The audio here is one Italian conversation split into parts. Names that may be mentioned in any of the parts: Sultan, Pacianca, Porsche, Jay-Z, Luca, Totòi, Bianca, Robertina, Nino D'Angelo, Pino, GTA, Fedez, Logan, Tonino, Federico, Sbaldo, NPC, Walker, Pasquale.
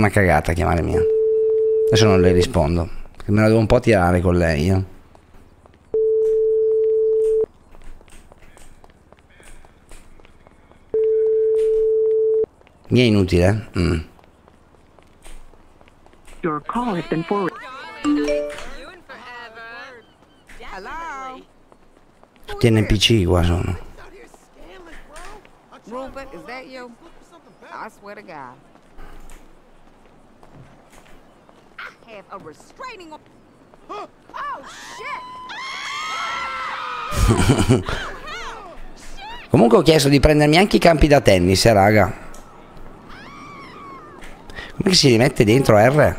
una cagata chiamare mia. Adesso non le rispondo, perché me la devo un po' tirare con lei. Mi è inutile? Your call has been forwarded. Tutti NPC qua sono. Rupert, is that you? I swear to God. I have a restraining order. Oh shit. Comunque ho chiesto di prendermi anche i campi da tennis, raga. Come si rimette dentro R?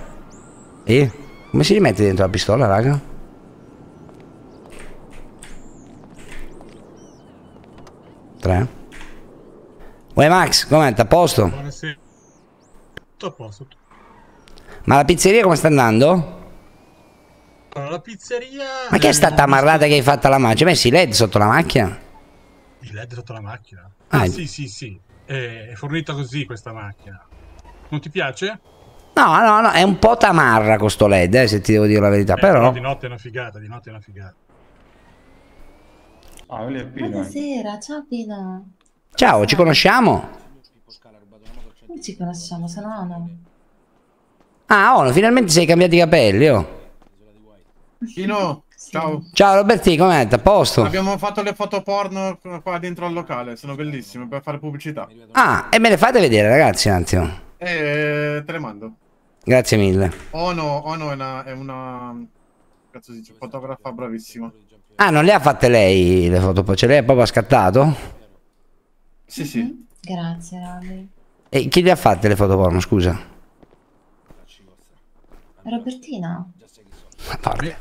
Come si rimette dentro la pistola, raga? Uè Max, com'è? T'è a posto? Buonasera. Tutto a posto. Ma la pizzeria come sta andando? Allora, la pizzeria... Ma che è stata amarrata che hai fatto alla macchina? Ci hai messo i LED sotto la macchina? I LED sotto la macchina? Ah, sì, sì, sì. È fornita così questa macchina. Non ti piace? No, no, no, è un po' tamarra questo LED, se ti devo dire la verità, però... Di notte è una figata, di notte è una figata. Ah, lì è Pino. Buonasera, ciao Pino. Ciao, ci conosciamo? Non ci conosciamo, se no no. Ah, oh, finalmente sei cambiati i capelli, oh. Pino, ciao. Ciao Roberti, com'è? A posto? Abbiamo fatto le foto porno qua dentro al locale, sono bellissime, per fare pubblicità. Ah, e me le fate vedere ragazzi un attimo. Te le mando. Grazie mille. Oh no, è una cazzo dice, fotografa bravissima. Ah, non le ha fatte lei le foto, poi ce le ha proprio scattato? Sì, sì. Grazie, Roby. E chi le ha fatte le foto porno, scusa? Robertina. Porca.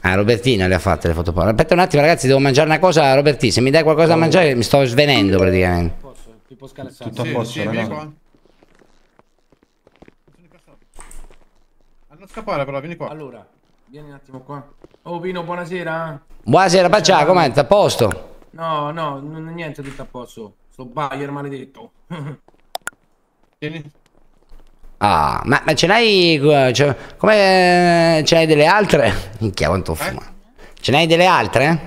Ah, Robertina le ha fatte le foto porno. Aspetta un attimo ragazzi, devo mangiare una cosa, Robertina, se mi dai qualcosa da mangiare mi sto svenendo praticamente. Tutto a posto, ragazzi. Non scappare però, vieni qua. Allora, vieni un attimo qua. Oh Pino, buonasera. Buonasera Pacianca, com'è? A posto? No, no, niente, tutto a posto. Sto Bayer maledetto. Vieni. Ah, ma ce n'hai... Come... ce n'hai delle altre? Minchia, quanto fumo. Ce n'hai delle altre?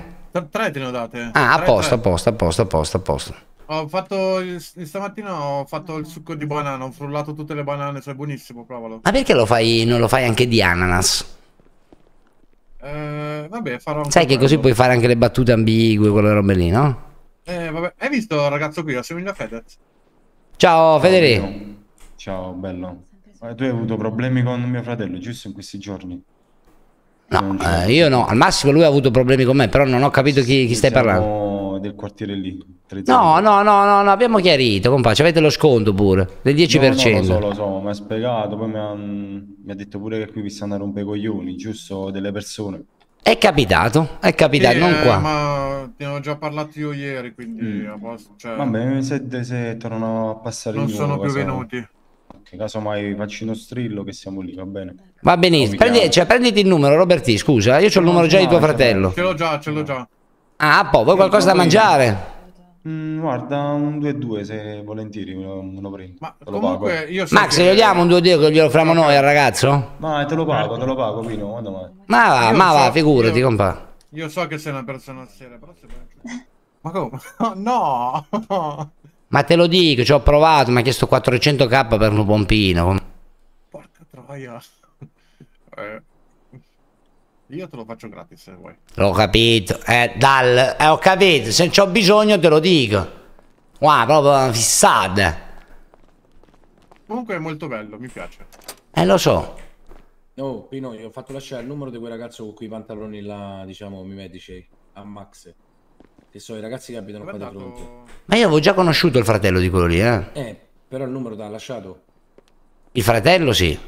Tre te ne ho date. Ah, a posto, a posto, a posto, a posto, a posto. Ho fatto stamattina ho fatto il succo di banana, ho frullato tutte le banane, cioè buonissimo, provalo. Ma perché non lo fai anche di ananas? Vabbè, farò un... Sai che così puoi fare anche le battute ambigue, quelle robe lì, no? Vabbè, hai visto il ragazzo qui, assomiglia a Fedez. Ciao Federico. Ciao, bello. Ma tu hai avuto problemi con mio fratello, giusto, in questi giorni? No, io no, al massimo lui ha avuto problemi con me, però non ho capito chi stai parlando. Del quartiere lì. No, no, no, no, no, abbiamo chiarito, compagno, avete lo sconto pure, del 10%. No, no, lo so, mi ha spiegato, poi mi ha detto pure che qui vi stanno a rompere i coglioni, giusto, delle persone. È capitato, sì, non qua. Ma ne ho già parlato io ieri, quindi... Cioè... Vabbè, se tornano a passare non nuovo, sono più venuti. Casomai faccio uno strillo che siamo lì, va bene? Va benissimo, prenditi il numero Roberti, scusa, io ho il numero già di tuo fratello. Ce l'ho già. Ah, poi vuoi qualcosa da mangiare? Guarda, un 2-2 se volentieri me lo prendo. Ma te lo comunque pago. Io so Max, se lo diamo un 2-2 che glielo offriamo noi al ragazzo? Ma te lo pago Pino, quando mai? Ma va, figurati, compà. Io so che sei una persona seria, però se vuoi... Ma come? No! Ma te lo dico, ci ho provato, mi ha chiesto 400k per un pompino. Porca troia. Io te lo faccio gratis se vuoi. L'ho capito, ho capito, se c'ho bisogno te lo dico. Wow, proprio fissate. Comunque è molto bello, mi piace. Lo so. Oh, Pino, gli ho fatto lasciare il numero di quel ragazzo con quei pantaloni là, diciamo, mimetici, a Max. Che so, i ragazzi che abitano qua di fronte. Ma io avevo già conosciuto il fratello di quello lì, però il numero te l'ha lasciato. Il fratello, sì.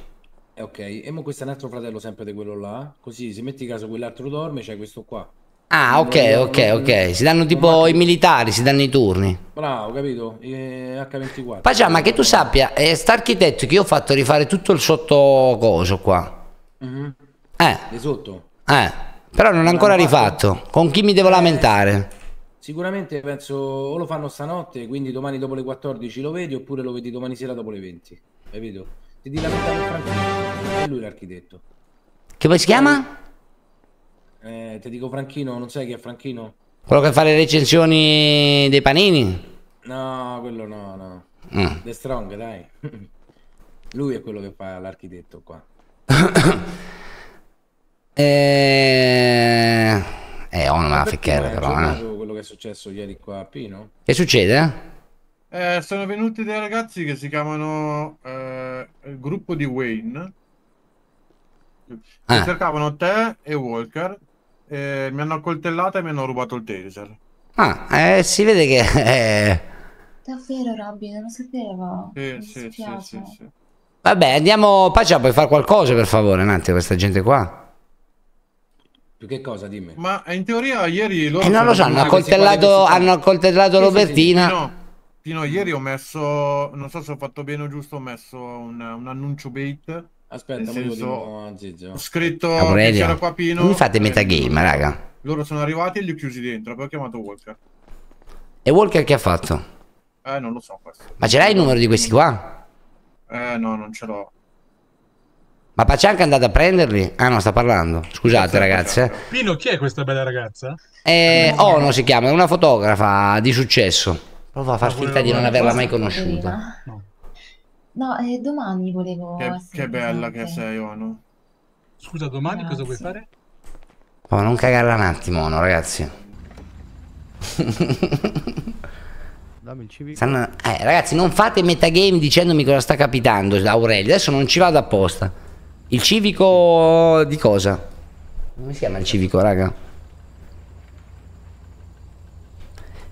Ok, e mo questo è un altro fratello sempre di quello là. Così, se metti caso quell'altro dorme, c'è questo qua. Ah, ok. Si danno tipo i militari, si danno i turni. Bravo, capito? H24. Pacianca, ma che tu sappia, è st'architetto che io ho fatto rifare tutto il sottocoso qua. Di sotto? Però non è ancora rifatto. Con chi mi devo lamentare? Sicuramente penso o lo fanno stanotte, quindi domani dopo le 14 lo vedi, oppure lo vedi domani sera dopo le 20. Capito? Ti di la verità con Franchino, è lui l'architetto. Che poi si chiama? Ti dico Franchino, non sai chi è Franchino? Quello che fa le recensioni dei panini? No, quello no, no. Mm. The Strong, dai. Lui è quello che fa l'architetto qua. Oh, non me la ficcare però, quello che è successo ieri qua a Pino. Che succede? Sono venuti dei ragazzi che si chiamano il gruppo di Wayne. Ah. Cercavano te e Walker. Mi hanno accoltellata e mi hanno rubato il taser. Ah, si vede che... Davvero, Robby, non lo sapevo. Sì. Vabbè, andiamo... Pacia, puoi fare qualcosa, per favore, un attimo, questa gente qua. Più che cosa, dimmi. Ma in teoria ieri loro... non lo so, hanno accoltellato Robertina. Sì, Pino, ieri ho messo... Non so se ho fatto bene o giusto, ho messo un annuncio bait. Aspetta, ho scritto che c'era qua Pino. Non mi fate metagame, raga. Loro sono arrivati e li ho chiusi dentro, poi ho chiamato Walker. E Walker che ha fatto? Non lo so questo. Ma ce l'hai il numero di questi qua? No, non ce l'ho. Ma Pacianca è andata a prenderli? Ah no, sta parlando. Scusate ragazze. Pino, chi è questa bella ragazza? Ono si chiama, è una fotografa di successo. Prova a far finta di non averla mai conosciuta. No, domani volevo... Che bella che sei, Ono. Scusa, domani cosa vuoi fare? Oh, non cagarla un attimo, Ono, ragazzi. Ragazzi, non fate metagame dicendomi cosa sta capitando, Aurelio. Adesso non ci vado apposta. Il civico di cosa? Come si chiama il civico, raga?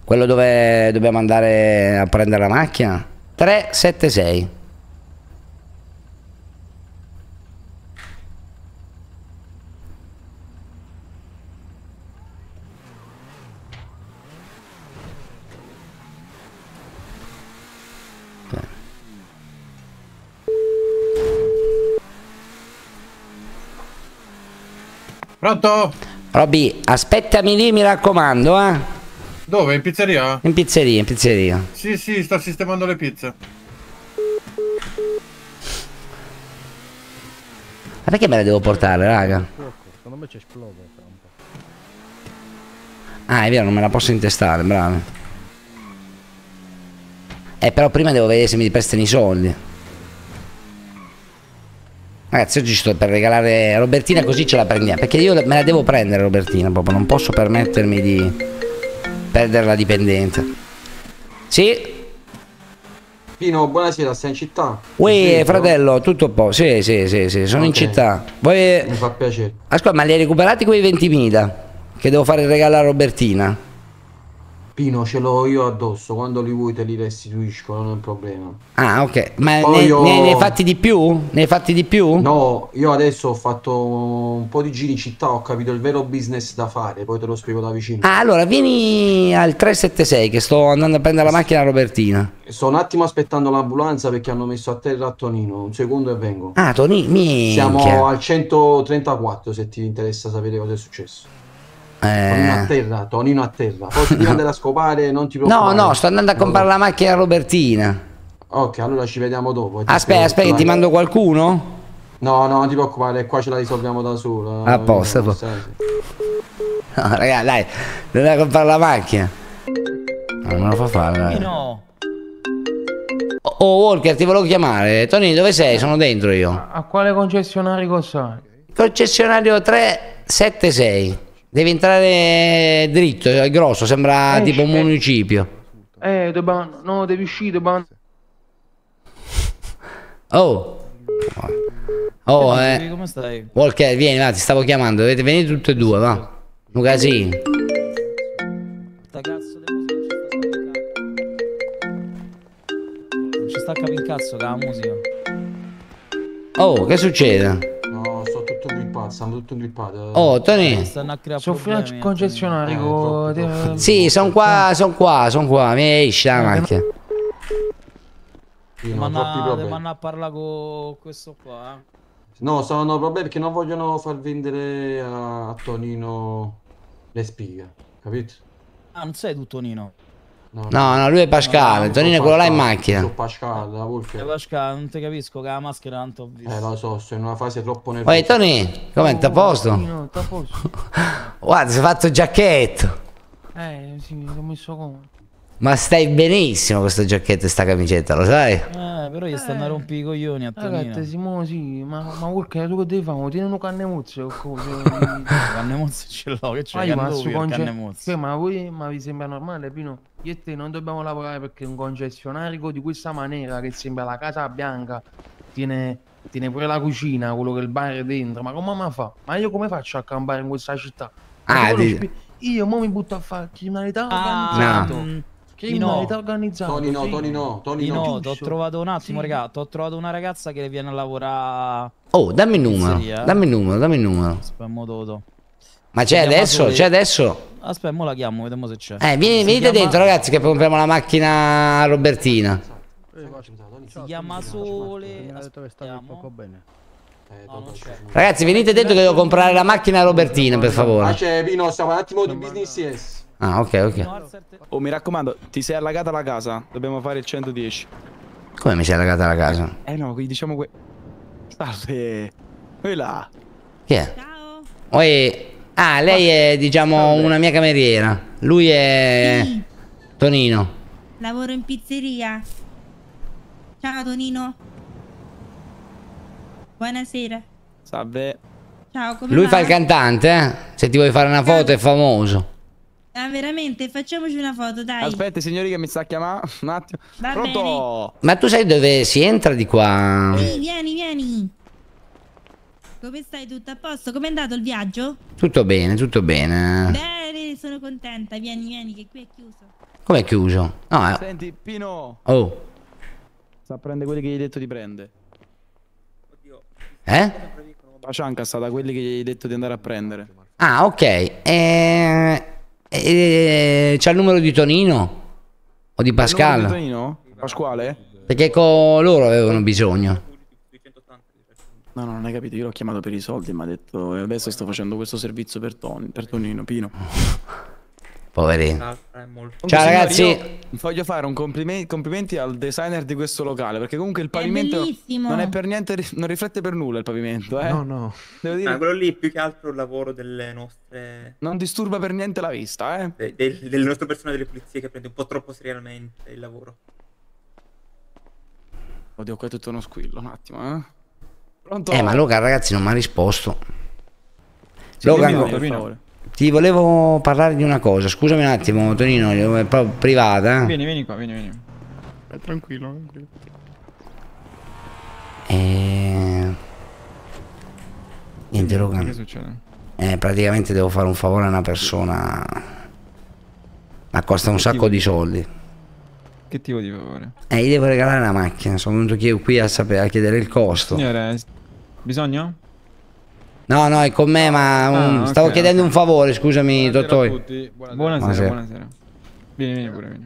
Quello dove dobbiamo andare a prendere la macchina? 376. Pronto? Robby, aspettami lì, mi raccomando, eh. Dove? In pizzeria? In pizzeria. Sì, sto sistemando le pizze. Ma perché me le devo portare, raga? Secondo me ci esplode. Ah, è vero, non me la posso intestare, bravo. Però prima devo vedere se mi prestano i soldi. Ragazzi, oggi sto per regalare Robertina, così ce la prendiamo. Perché io me la devo prendere Robertina, proprio. Non posso permettermi di perdere la dipendente. Sì? Pino, buonasera, sei in città? Uè, fratello, tutto a posto. Sì, sono in città. Mi fa piacere. Ascolta, ma li hai recuperati quei 20.000 che devo fare regalare a Robertina? Pino, ce l'ho io addosso. Quando li vuoi te li restituisco, non è un problema. Ah, ok. Ma ne hai fatti di più? Ne hai fatti di più? No, io adesso ho fatto un po' di giri in città, ho capito il vero business da fare, poi te lo spiego da vicino. Ah, allora vieni al 376 che sto andando a prendere la macchina a Robertina. Sto un attimo aspettando l'ambulanza perché hanno messo a terra Tonino. Un secondo e vengo. Ah, Tonino, minchia. Siamo al 134 se ti interessa sapere cosa è successo. Tonino a terra. Poi devi andare a scopare, non ti preoccupare. No, sto andando a comprare la macchina a Robertina. Ok, allora ci vediamo dopo. Aspetta, ti mando qualcuno? No, non ti preoccupare, qua ce la risolviamo da sola. Apposta. No, raga, dai, devi andare a comprare la macchina. Non me lo fa fare. No. Oh, Walker, ti volevo chiamare. Tonino, dove sei? Sono dentro io. A quale concessionario cosa? Concessionario 376. Devi entrare dritto, è grosso, sembra tipo un municipio. No, devi uscire, come stai? Walker, vieni, va, ti stavo chiamando, dovete venire tutti e due, va. Un casino. Non ci sta a capire un cazzo che la musica. Oh, che succede? Siamo tutti grippati. Oh, Tony, sono fino al concessionario. Sì, sono qua. Mi esce la macchina. Sì, vanno a parlare con questo qua. No, sono problemi che non vogliono far vendere a Tonino le spighe, capito? Ah, non sei tu Tonino? No, lui è Pasquale, no, Tonino è quello là in macchina. Sono Pasquale, la Walker. Pasquale, non ti capisco, che la maschera tanto ho visto. Lo so, sono in una fase troppo nervosa. Ehi, Tony, com'è, t'ha posto? No, t'ha posto. Guarda, si è fatto il giacchetto. Sì, mi sono messo comodo. Ma stai benissimo con sta giacchetta e sta camicetta, lo sai? Però gli stanno a rompere i coglioni a Tonino. Sì, ma Walker, tu che devi fare? Tieni un cannemozzo o cosa? Cannemozzo ce l'ho, che c'è il cannemozzo. Ma voi vi sembra normale, Pino? Io e te non dobbiamo lavorare perché un concessionario di questa maniera, che sembra la Casa Bianca, tiene pure la cucina, quello che il bar è dentro. Ma come mamma fa? Ma io come faccio a campare in questa città? Io mo mi butto a fare criminalità organizzata. Criminalità organizzata. Tonino, t'ho trovato un attimo, raga. T'ho trovato una ragazza che viene a lavorare. Oh, dammi il numero. Dammi il numero. Spammo Toto. Ma c'è adesso? C'è adesso? Aspetta, mo la chiamo, vediamo se c'è. Venite dentro, ragazzi, che compriamo la macchina Robertina. Si chiama Sole. Ragazzi, venite dentro che devo comprare la macchina Robertina, per favore. Ma c'è Pino, stiamo un attimo di business, yes. Ah, ok. Oh, mi raccomando, ti sei allagata la casa. Dobbiamo fare il 110. Come mi sei allagata la casa? No, qui diciamo que... Salve. Quella. Chi è? Ciao. Ah, lei è, diciamo, una mia cameriera. Lui è... Sì. Tonino. Lavoro in pizzeria. Ciao, Tonino. Buonasera. Salve. Ciao, come Lui fa il cantante, eh? Se ti vuoi fare una foto è famoso. Ah, veramente? Facciamoci una foto, dai. Aspetta, signori, che mi sta a chiamare un attimo. Va Pronto? Bene. Ma tu sai dove si entra di qua? Sì, vieni. Come stai? Tutto a posto? Com'è andato il viaggio? Tutto bene, tutto bene. Bene, sono contenta. Vieni, che qui è chiuso. Com'è chiuso? No, senti, Pino. Oh. Sta a prendere quelli che gli hai detto di prendere. Oddio. Pacianca sta da quelli che gli hai detto di andare a prendere. Ah, ok. C'ha il numero di Tonino? O di Pasquale? Il numero di Tonino? Pasquale? Perché con loro avevano bisogno. No, non hai capito, io l'ho chiamato per i soldi, mi ha detto adesso sto facendo questo servizio per Tonino, Pino. Poverino. Ciao ragazzi. Voglio fare un complimenti al designer di questo locale, perché comunque il pavimento non è per niente, non riflette per nulla il pavimento, eh? No. Devo dire, quello lì più che altro il lavoro delle nostre... Non disturba per niente la vista, eh? Del nostro personale delle pulizie che prende un po' troppo seriamente il lavoro. Oddio, qua è tutto uno squillo, un attimo, eh? Pronto? Ma Luca, ragazzi, non mi ha risposto. Sì, Logan, ti volevo parlare di una cosa, scusami un attimo Tonino, è proprio privata. Vieni qua, vieni. Tranquillo. Niente Logan. Che succede? Praticamente devo fare un favore a una persona. Ma costa un sacco di soldi. Che tipo di favore? Gli devo regalare una macchina, sono venuto qui a chiedere il costo. Signore, bisogno? No, è con me, ma stavo chiedendo un favore, scusami, Totòi. Buonasera. Vieni pure.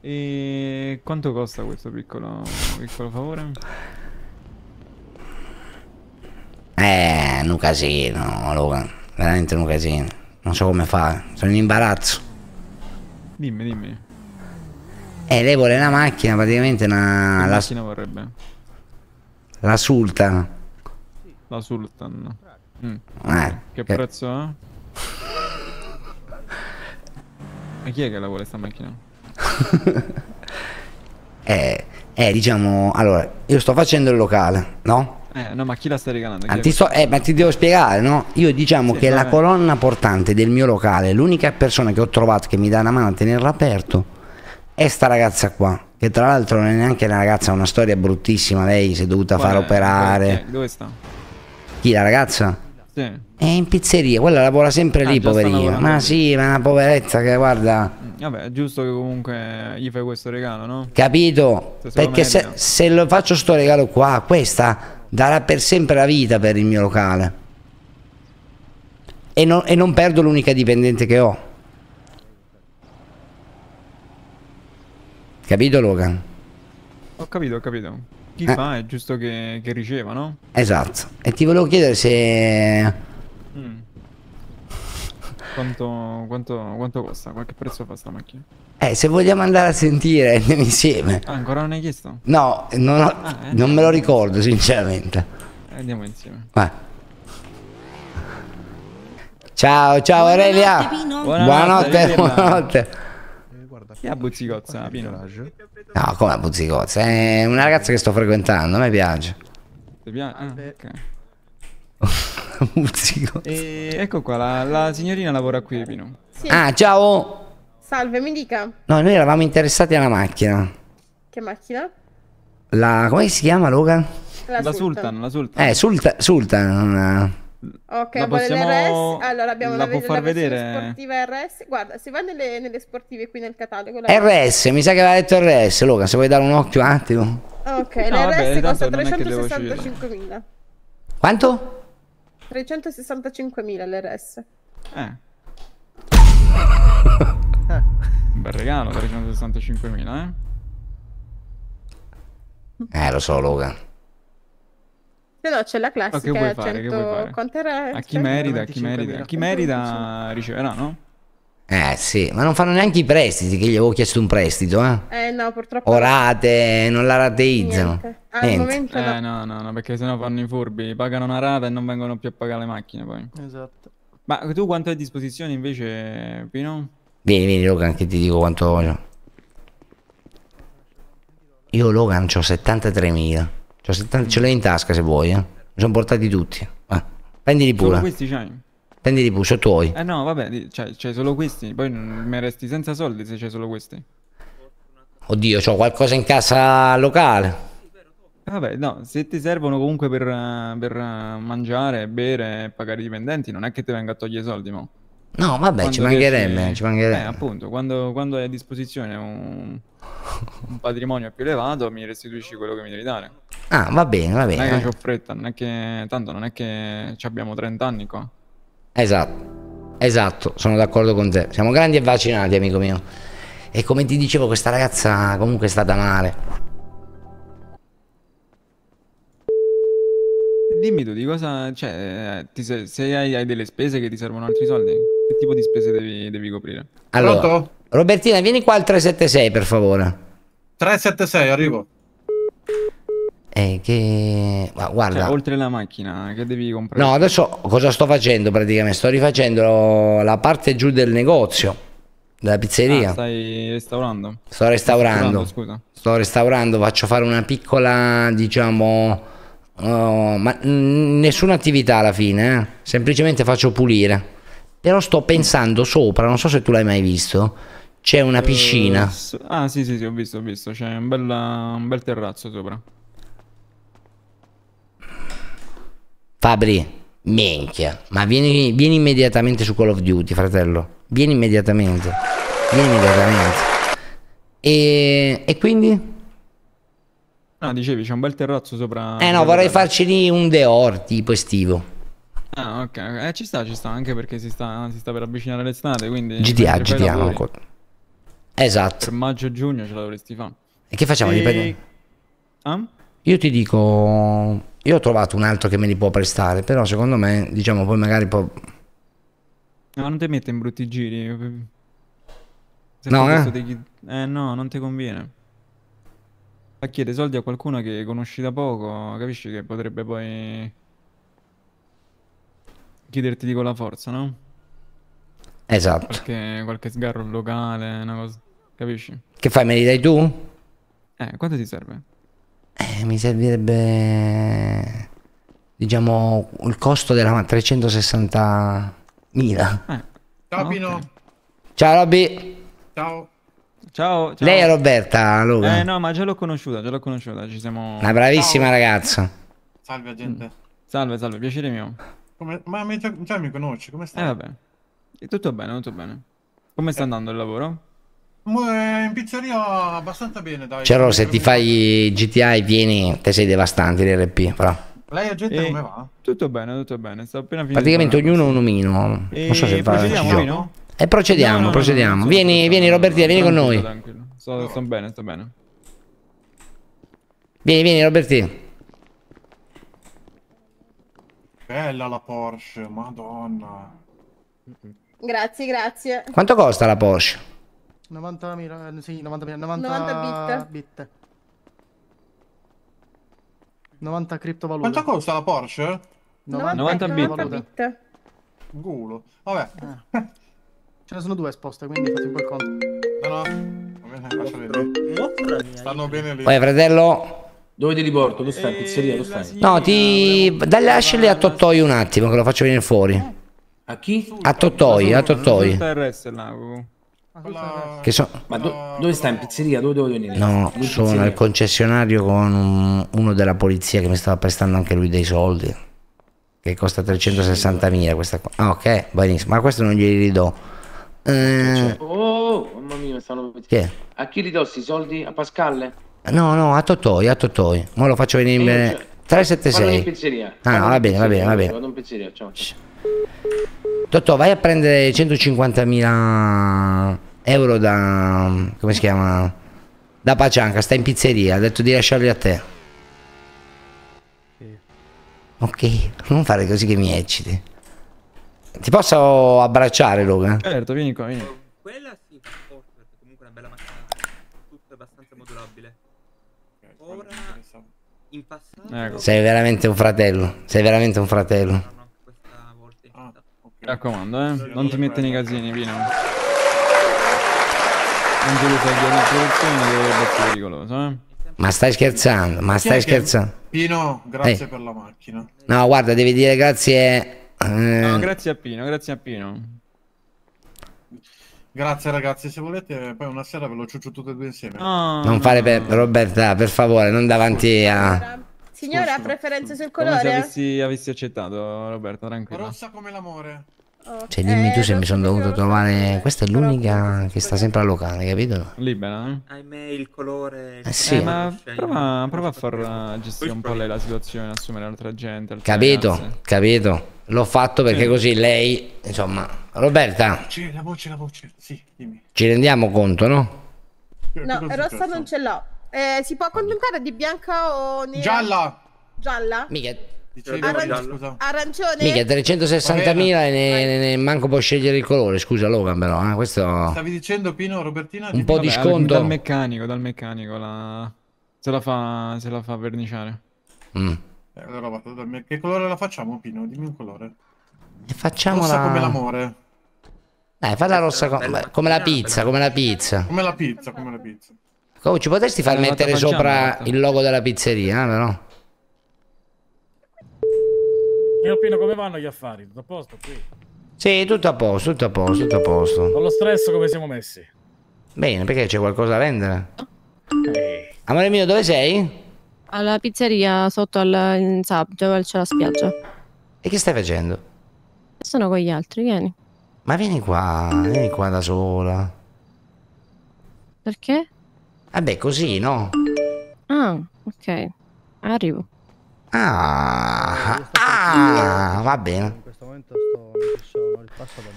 E quanto costa questo piccolo favore? Un casino, Logan. Veramente un casino. Non so come fare, sono in imbarazzo. Dimmi. Lei vuole una macchina, praticamente una... Che macchina vorrebbe? La Sultan. La Sultan. Che prezzo ha? E chi è che la vuole sta macchina? Diciamo, allora, io sto facendo il locale, no? No, ma chi la sta regalando? Ma ti devo spiegare, no? Io diciamo che la colonna portante del mio locale, l'unica persona che ho trovato che mi dà una mano a tenerla aperto, è sta ragazza qua. Che tra l'altro non è neanche una ragazza, ha una storia bruttissima, lei si è dovuta far operare. Dove sta? Chi, la ragazza? Sì. È in pizzeria, quella lavora sempre lì, poverina. Ma sì, ma una poveretta che guarda. Vabbè, è giusto che comunque gli fai questo regalo, no? Capito? Perché se lo faccio sto regalo qua, questa darà per sempre la vita per il mio locale. E non perdo l'unica dipendente che ho. Capito, Logan? Ho capito. Chi fa è giusto che riceva, no? Esatto. E ti volevo chiedere se Quanto costa? Qualche prezzo fa sta macchina? Se vogliamo andare a sentire andiamo insieme. Ah, ancora non hai chiesto? No, non me lo ricordo sinceramente. Andiamo insieme. Vai. Ciao, ciao Aurelia. Buonanotte, buonanotte. Chi è a Buzzicozza? Pino? No, come a Buzzicozza? È una ragazza che sto frequentando, a me piace. Ti piace? Ah, ok. Buzzicozza. Ecco qua, la signorina lavora qui, Pino. Sì. Ah, ciao. Salve, mi dica. No, noi eravamo interessati alla macchina. Che macchina? Come si chiama, Logan? La Sultan, la Sultan. Sultan. Ok, la possiamo... RS. Allora abbiamo la può far vedere sportiva RS. Guarda, si va nelle sportive qui nel catalogo. RS, mi sa che aveva detto RS, Luca, se vuoi dare un occhio un attimo. Ok, no, la RS costa 365.000. Quanto? 365.000 l'RS. Un bel regalo, 365.000, eh? Lo so, Luca. No, c'è la classica. Che vuoi fare? 100... Che vuoi fare? Quanto era? A chi merita, a chi merita. Chi merita riceverà, no? Sì, ma non fanno neanche i prestiti, che gli avevo chiesto un prestito, eh? No, purtroppo. O rate, non la rateizzano. Al momento no. No, perché sennò fanno i furbi, pagano una rata e non vengono più a pagare le macchine poi. Esatto. Ma tu quanto hai a disposizione invece, Pino? Vieni Logan, che ti dico quanto voglio. Io Logan c'ho 73.000. Cioè, ce l'ho in tasca se vuoi, eh. Mi sono portati tutti. Prendili pure. Solo questi c'hai? Prendili pure, sono tuoi. Eh no, vabbè, c'hai solo questi. Poi mi resti senza soldi se c'hai solo questi. Oddio, c'ho qualcosa in casa locale. Vabbè, no, se ti servono comunque per mangiare, bere e pagare i dipendenti, non è che ti venga a togliere i soldi, mo. No, vabbè, ci mancherebbe, ci mancherebbe. Appunto, quando hai a disposizione un patrimonio più elevato, mi restituisci quello che mi devi dare. Ah, va bene, va bene. Non è che c'ho fretta, non è che... Tanto non è che ci abbiamo 30 anni qua. Esatto, esatto, sono d'accordo con te. Siamo grandi e vaccinati, amico mio. E come ti dicevo, questa ragazza comunque è stata male. Dimmi tu di cosa... Cioè, se hai delle spese che ti servono altri soldi, che tipo di spese devi coprire? Allora, pronto? Robertina, vieni qua al 376, per favore. 376, arrivo. Ma guarda... Cioè, oltre la macchina, che devi comprare? No, adesso cosa sto facendo praticamente? Sto rifacendo la parte giù del negozio, della pizzeria. Stai restaurando? Sto restaurando. Scusa. Sto restaurando, faccio fare una piccola, diciamo... ma nessuna attività alla fine, semplicemente faccio pulire. Però sto pensando sopra, non so se tu l'hai mai visto, c'è una piscina. Ah sì, ho visto, c'è un bel terrazzo sopra. Fabri, minchia, ma vieni immediatamente su Call of Duty, fratello. Vieni immediatamente. E quindi? No, dicevi, c'è un bel terrazzo sopra... no, vorrei farci lì un dehors tipo estivo. Ah, ok. Ci sta, anche perché si sta per avvicinare l'estate, quindi... GTA ancora. Esatto. Per maggio-giugno ce la dovresti fare. E che facciamo? Io ti dico... Io ho trovato un altro che me li può prestare, però secondo me, diciamo, poi magari può... Ma non ti mette in brutti giri. Se no, no, non ti conviene. A chiedere soldi a qualcuno che conosci da poco, capisci che potrebbe poi chiederti di con la forza, no? Esatto. Qualche sgarro locale, una cosa, capisci? Che fai, me li dai tu? Quanto ti serve? Mi servirebbe, diciamo, il costo della 360.000. Ciao Pino. Okay. Ciao Robby. Ciao. Ciao. Lei è Roberta, Luca? No, ma già l'ho conosciuta, ci siamo... Una bravissima ragazza. Salve, agente. Salve, piacere mio. Ma già mi conosci, come stai? Vabbè. Tutto bene. Come sta andando il lavoro? In pizzeria abbastanza bene, dai. Cerro, se ti fai GTA e vieni, te sei devastante l'RP, però. Lei, agente, come va? Tutto bene, sta appena finito. Praticamente ognuno un omino. Non so se fa... E procediamo. No, vieni Robertina, vieni con noi. Tranquillo. Sto bene. Vieni Robertina. Bella la Porsche, madonna. Grazie, grazie. Quanto costa la Porsche? 90.000, sì, 90.000, 90 bit. 90 criptovalute. Quanto costa la Porsche? 90 bit. Gulo. Vabbè. Ce ne sono due esposte, quindi fate un po' il conto. Lascia vedere. Stanno bene lì. Poi, fratello. Dove ti riporto? Dove stai? Pizzeria? Dove stai? No, ti... lasciali a Totòi un attimo, che lo faccio venire fuori. A chi? A Totòi, a Totòi. Che so... Ma dove stai? In pizzeria? Dove devo venire? No, sono al concessionario con uno della polizia che mi stava prestando anche lui dei soldi. Che costa 360.000 questa qua. Ah, ok, benissimo. Ma questo non glieli ridò. Oh, mamma mia, stanno... A chi ridò questi soldi? A Pasquale? No, no, a Totòi, a Totòi. Ma lo faccio venire in... 376. In pizzeria. Ah, no, va bene, va bene, va bene. Vado in pizzeria, ciao. Totò, vai a prendere 150.000 euro da... come si chiama? Da Pacianca, sta in pizzeria, ha detto di lasciarli a te. Ok, non fare così che mi ecciti. Ti posso abbracciare, Logan? Certo, vieni qua, vieni. Quella sì, comunque una bella macchina. Tutto abbastanza modulabile. Ora, in passato... Ecco. Sei veramente un fratello, sei veramente un fratello. Mi raccomando, non ti mettere nei casini, Pino. Non ti usa la soluzione, dovrebbe essere pericoloso, Ma stai scherzando, ma stai scherzando. Pino, grazie per la macchina. No, guarda, devi dire grazie. No, grazie a Pino, grazie a Pino. Grazie ragazzi, se volete poi una sera ve lo ciuccio tutte e due insieme. No, non fare per Roberta, per favore, non davanti a... Signora, ha preferenze sul colore? Come se avessi accettato, Roberto, tranquillo. Rossa come l'amore. Okay. Cioè, dimmi tu se mi sono dovuto trovare... Questa è l'unica che sta sempre al locale, capito? Libera, ahimè, il colore... sì. Ma prova a far gestire un po' lei la situazione, assumere altra gente. Capito, capito. L'ho fatto perché così lei... Insomma, Roberta... la voce, sì, dimmi. Ci rendiamo conto, no? No, rossa non ce l'ho. Si può contemplare di bianca o nera? Gialla! Gialla? Mica... arancione? Mica 360.000 e manco può scegliere il colore, scusa Logan però, questo... Stavi dicendo Pino, Robertina? Un po' di sconto... dal meccanico la... se la fa verniciare. Allora vado dal meccanico. Che colore la facciamo Pino? Dimmi un colore. E facciamola... Rossa come l'amore. Dai, falla rossa come la pizza, come la pizza. Come la pizza, come la pizza. Ci potresti far mettere sopra il logo della pizzeria, però? Mio Pino, come vanno gli affari? Tutto a posto qui? Sì, tutto a posto, tutto a posto, tutto a posto. Con lo stress come siamo messi? Bene, perché c'è qualcosa da vendere? Okay. Amore mio, dove sei? Alla pizzeria sotto al sabbio, dove c'è la spiaggia. E che stai facendo? Sono con gli altri, vieni. Ma vieni qua da sola. Perché? Vabbè, così, no? Ah, ok. Arrivo. Va bene. In questo momento sto il passo da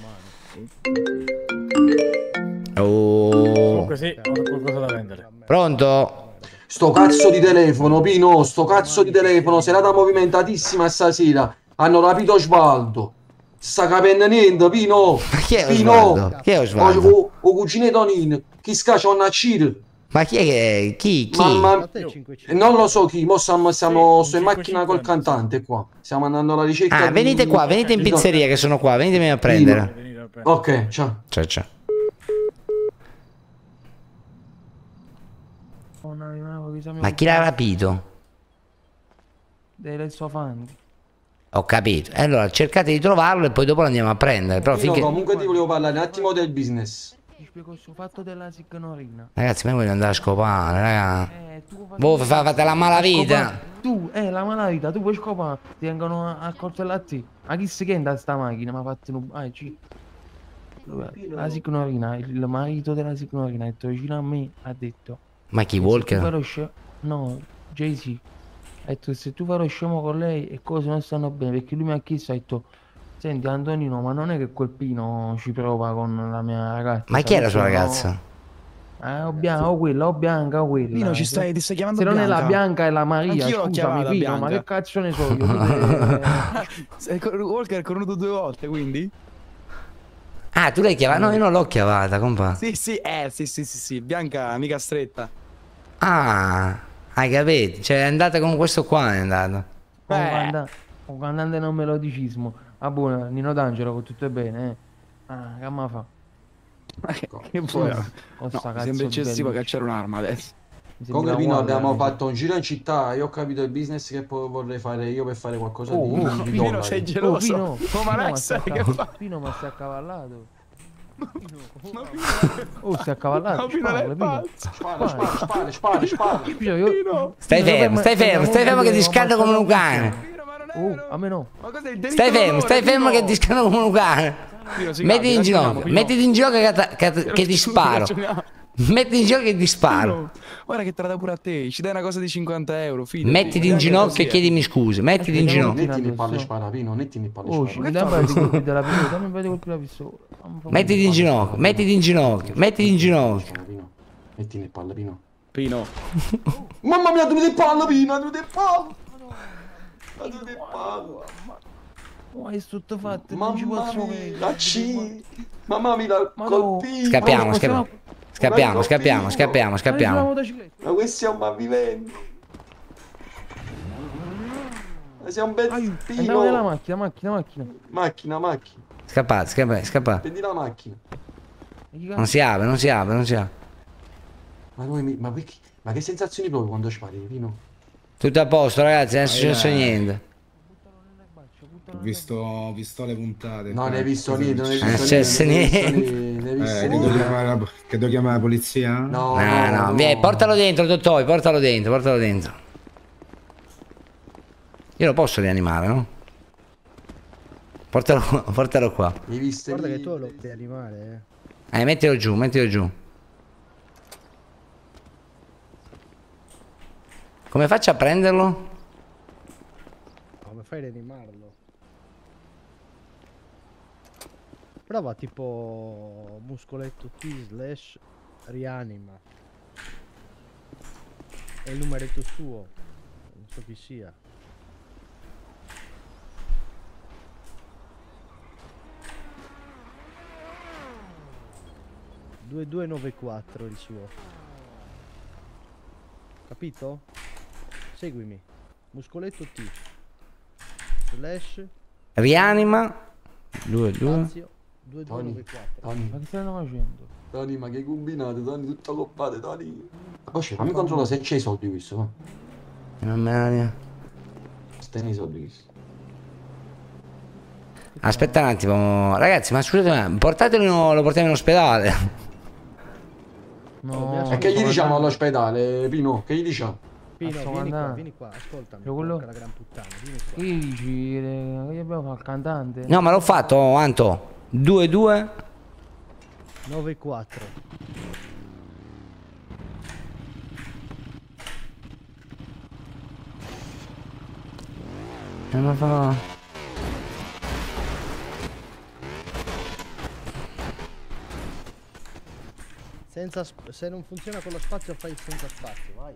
mano. Oh. Così, ho qualcosa da vendere. Pronto? Sto cazzo di telefono, Pino, sto cazzo di telefono. Serata movimentatissima stasera. Hanno rapito Sbaldo. Sta capendo niente, Pino. Ma chi è Sbaldo? Chi è Sbaldo? O cugine Tonino. Chi scaccia una cir. Ma chi è che... chi? Mamma... non lo so chi, mo siamo in macchina col cantante qua. Stiamo andando alla ricerca. Ah, venite qua, venite in pizzeria che sono qua, venitemi a prendere. Ok, ciao. Ciao, ciao. Ma chi l'ha rapito? Dei suoi fan. Ho capito. Allora cercate di trovarlo e poi dopo lo andiamo a prendere. Però finché... No, comunque ti volevo parlare un attimo del business. Fatto della signorina. Ragazzi, noi voglio andare a scopare, raga. Voi fate la malavita. Tu, la malavita, tu puoi scopare. Ti vengono a coltellarti. Ma chi si chiede sta macchina? Ma fatti un... La signorina, il marito della signorina è detto vicino a me, ha detto... Ma chi, Walker? No, Jay-Z. Ha detto se tu farò scemo con lei e cose non stanno bene, perché lui mi ha chiesto, ha detto... Senti Antonino, ma non è che quel Pino ci prova con la mia ragazza? Ma chi è la sua ragazza? O quella, o Bianca, o quella. Pino, ti stai chiamando Bianca? Se non è la Bianca è la Maria, scusami Pino, ma che cazzo ne so io? Walker è cornuto due volte, quindi? Ah, tu l'hai chiamata? No, io non l'ho chiamata, compa. Sì, Bianca, amica stretta. Ah, hai capito? Cioè, è andata con questo qua, è andata. Un cantante non melodicismo. Ah, buona, Nino D'Angelo, tutto è bene, eh. Ah, che ma fa? Che vuoi? No, sembra eccessivo cacciare un'arma adesso. Comunque Pino, abbiamo fatto un giro in città, io ho capito il business che poi vorrei fare io per fare qualcosa di Pino, sei geloso. Oh, Pino, ma Alex, che fa? Pino, ma sei accavallato. Oh, sei accavallato. No, Pino, è pazzo. Spara. Stai fermo che ti scanno come un cane. Oh, a me no. Stai fermo che ti scanno come un cane. Mettiti in ginocchio che ti sparo. Guarda che trada pure a te. Ci dai una cosa di 50 euro. Mettiti in ginocchio e chiedimi scuse. Mettiti in ginocchio. Mettiti in ginocchio. Mettiti in palla, Pino. Pino. Mamma mia, tu mi dai palla, Pino. Ma è tutto fatto, non ci posso vedere. Mamma mia, colpito. Scappiamo. Ma questi è un malvivente. Ma sei un bel pino. Andiamo macchina. Scappate. Prendi la macchina. Non si apre. Ma che sensazioni provi quando spari, Pino? Tutto a posto, ragazzi, non è successo niente. Ho visto le puntate. No, ne hai visto niente. Non è successo niente. Che devo chiamare la polizia? No. Vieni, portalo dentro, Totòi, portalo dentro. Io lo posso rianimare, no? Portalo qua. Guarda che tu lo puoi animare, eh. Mettilo giù. Come faccio a prenderlo? Come fai a rianimarlo? Prova tipo muscoletto T / rianima. È il numeretto suo. Non so chi sia. $2294 il suo. Capito? Seguimi. Muscoletto T / rianima 22. 2294. Ma che stai facendo? Tony, ma che combinato, Tony, tutto coppato, Tony. Ma fammi controllare se c'è i soldi questo, va. Non me la mia. Stai i soldi questo. Aspetta un attimo, ragazzi, ma scusate, portatelo, lo portiamo in ospedale. No. E che gli diciamo all'ospedale, Pino? Che gli diciamo? Pino, vieni qua, ascoltami. Quello... la gran puttana, vieni qua. Che dici? Che abbiamo fatto al cantante? No, ma l'ho fatto, Anto. 2294. Se non funziona con lo spazio fai il senza spazio, vai.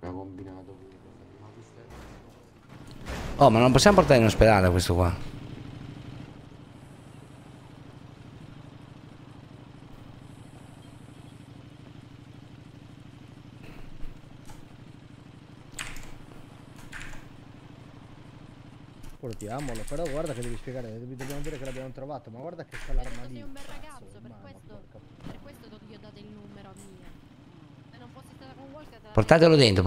L'ho combinato. Oh, ma non possiamo portare in ospedale questo qua. Portiamolo, però guarda che devi spiegare, dobbiamo dire che l'abbiamo trovato, ma guarda che sta l'arma lì. Sei un bel ragazzo, per questo ti ho dato il numero mio. Portatelo dentro,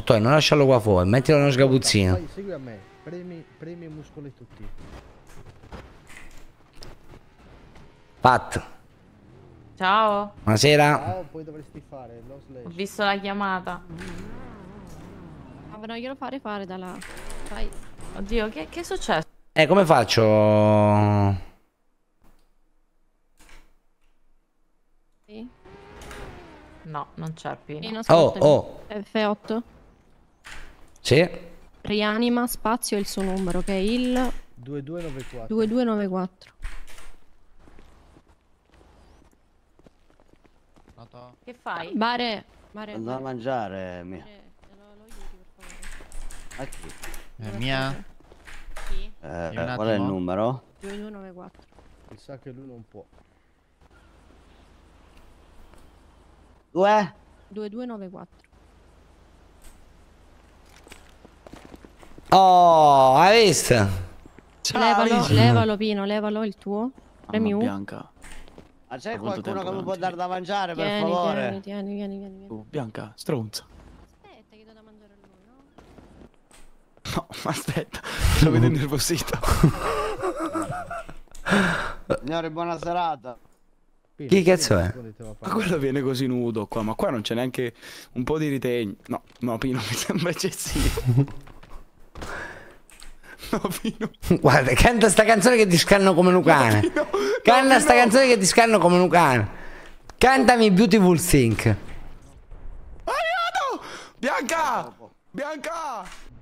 Totòi, non lasciarlo qua fuori, mettilo nello sgabuzzino. Vai, segui a me, premi i muscoli tutti. Pat. Ciao. Buonasera. Ciao, poi dovresti fare lo slash. Ho visto la chiamata. Ma non glielo fare da là. Vai. Oddio, che è successo? Come faccio? No, non c'è più. Oh. F8. Sì. Rianima, spazio il suo numero, che è il... 2294. 2294. Che fai? Bare. Andiamo a mangiare, mia. Ma chi? È mia? Chi? Qual è il numero? 2194. Mi sa che lui non può. 2294. Oh, hai visto? Levalo, levalo Pino, levalo il tuo. Premi U. Bianca. Ma c'è qualcuno che mi può dare da mangiare, per favore? Tieni. Bianca, stronza. Aspetta, che do da mangiare a lui, no? No, ma aspetta, lo vedo innervosito. Signore, buona serata. Chi cazzo è? Ma quello viene così nudo qua, ma qua non c'è neanche un po' di ritegno. No, no, Pino, mi sembra eccessivo. No, Pino. Guarda, canta sta canzone che ti scanno come un cane. No, Pino. Canta no, sta canzone che ti scanno come un cane. Cantami Beautiful Think. Aiuto! Bianca! Bianca!